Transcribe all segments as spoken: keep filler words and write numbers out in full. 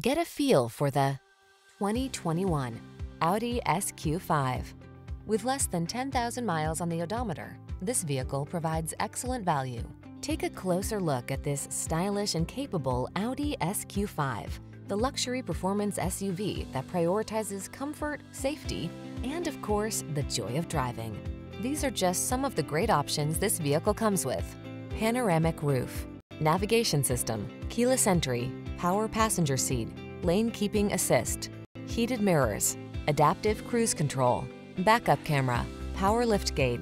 Get a feel for the twenty twenty-one Audi S Q five. With less than ten thousand miles on the odometer, this vehicle provides excellent value. Take a closer look at this stylish and capable Audi S Q five, the luxury performance S U V that prioritizes comfort, safety, and of course, the joy of driving. These are just some of the great options this vehicle comes with: panoramic roof, navigation system, keyless entry, power passenger seat, lane keeping assist, heated mirrors, adaptive cruise control, backup camera, power liftgate,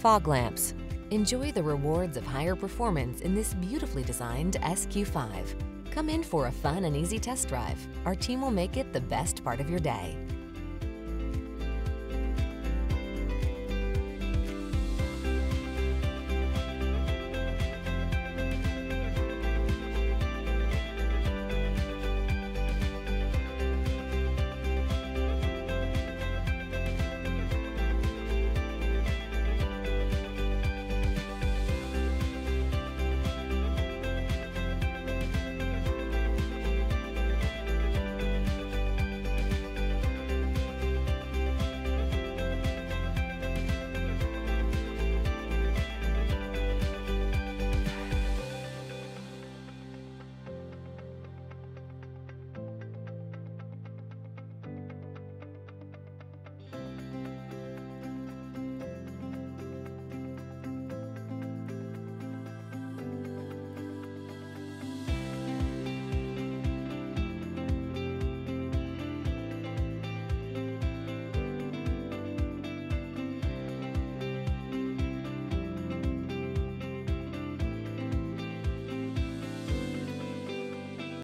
fog lamps. Enjoy the rewards of higher performance in this beautifully designed S Q five. Come in for a fun and easy test drive. Our team will make it the best part of your day.